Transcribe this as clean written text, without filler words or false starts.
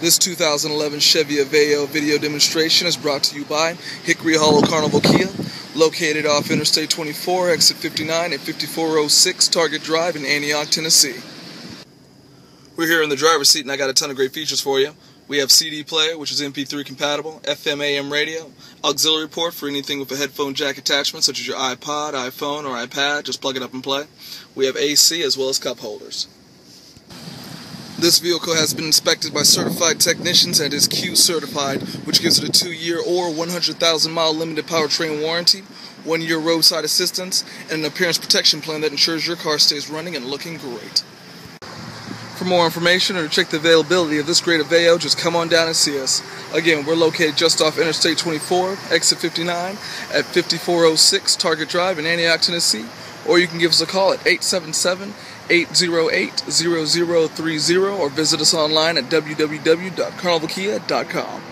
This 2011 Chevy Aveo video demonstration is brought to you by Hickory Hollow Carnival Kia, located off Interstate 24, exit 59 at 5406 Target Drive in Antioch, Tennessee. We're here in the driver's seat and I got a ton of great features for you. We have CD player, which is MP3 compatible, FM AM radio, auxiliary port for anything with a headphone jack attachment such as your iPod, iPhone, or iPad. Just plug it up and play. We have AC as well as cup holders. This vehicle has been inspected by certified technicians and is Q-certified, which gives it a 2-year or 100,000-mile limited powertrain warranty, 1-year roadside assistance, and an appearance protection plan that ensures your car stays running and looking great. For more information or to check the availability of this great Aveo, just come on down and see us. Again, we're located just off Interstate 24, exit 59, at 5406 Target Drive in Antioch, Tennessee, or you can give us a call at 877-808-0030 or visit us online at www.carnivalkia.com.